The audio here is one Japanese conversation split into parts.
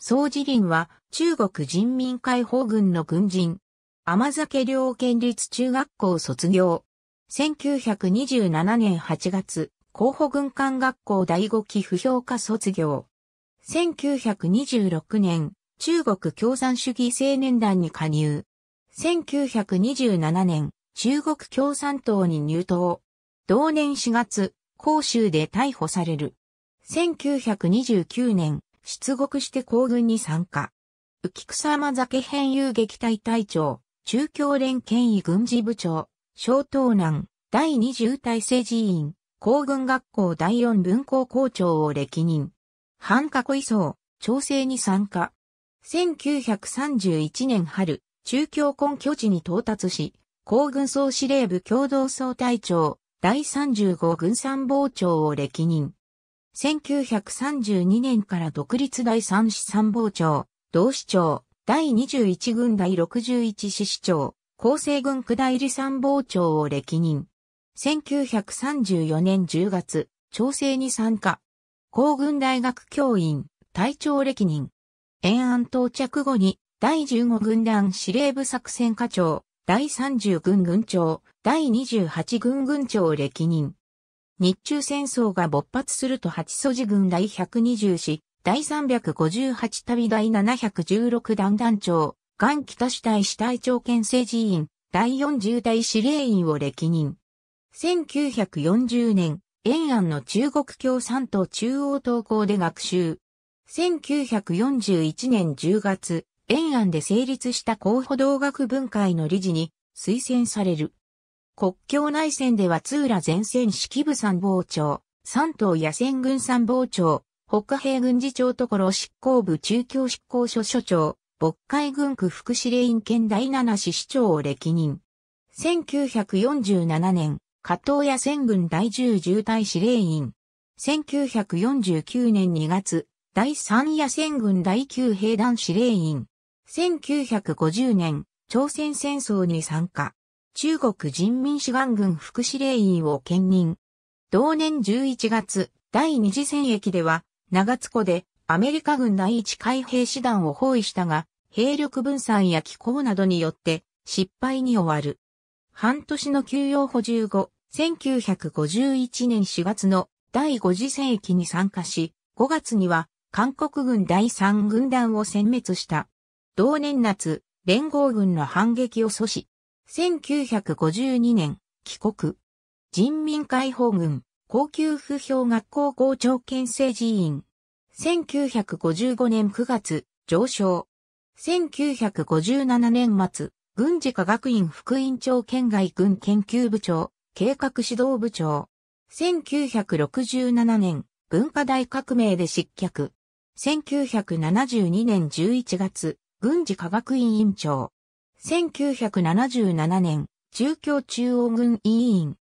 宋慈林は中国人民解放軍の軍人。甘酒寮県立中学校卒業。1927年8月、候補軍官学校第5期不評科卒業。1926年、中国共産主義青年団に加入。1927年、中国共産党に入党。同年4月、広州で逮捕される。1929年、出国して紅軍に参加。浮草甘酒編遊撃隊隊長、中共連権威軍事部長、小東南、第20隊政治委員、紅軍学校第4分校校長を歴任。反過去移送、調整に参加。1931年春、中共根拠地に到達し、紅軍総司令部共同総隊長、第35軍参謀長を歴任。1932年から独立第3師参謀長、同師長、第21軍第61師師長、厚生軍区代理参謀長を歴任。1934年10月、調整に参加。紅軍大学教員、隊長歴任。延安到着後に、第15軍団司令部作戦課長、第30軍軍長、第28軍軍長を歴任。日中戦争が勃発すると八十路軍第120師、第358旅第716団団長、雁北支隊支隊長兼政治委員、第40隊司令員を歴任。1940年、延安の中国共産党中央党校で学習。1941年10月、延安で成立した候補同学分会の理事に推薦される。国境内戦では津浦前線指揮部参謀長、山東野戦軍参謀長、北兵軍事長所執行部中共執行所所長、渤海軍区副司令員兼第7師師長を歴任。1947年、加東野戦軍第10重隊司令員。1949年2月、第3野戦軍第9兵団司令員。1950年、朝鮮戦争に参加。中国人民志願軍副司令員を兼任。同年11月、第二次戦役では、長津湖でアメリカ軍第1海兵師団を包囲したが、兵力分散や気候などによって失敗に終わる。半年の休養補充後、1951年4月の第5次戦役に参加し、5月には韓国軍第3軍団を殲滅した。同年夏、連合軍の反撃を阻止。1952年、帰国。人民解放軍、高級不評学校校長兼政治委員。1955年9月、上昇。1957年末、軍事科学院副院長兼外軍研究部長、計画指導部長。1967年、文化大革命で失脚。1972年11月、軍事科学院院長。1977年、中共中央軍委員。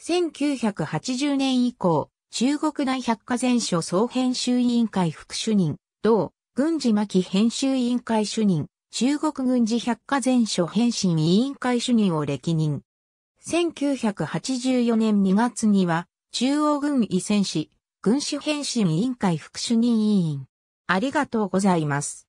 1980年以降、中国大百科全書総編集委員会副主任、同、軍事巻編集委員会主任、中国軍事百科全書編審委員会主任を歴任。1984年2月には、中央軍委専史、軍史編審委員会副主任委員。ありがとうございます。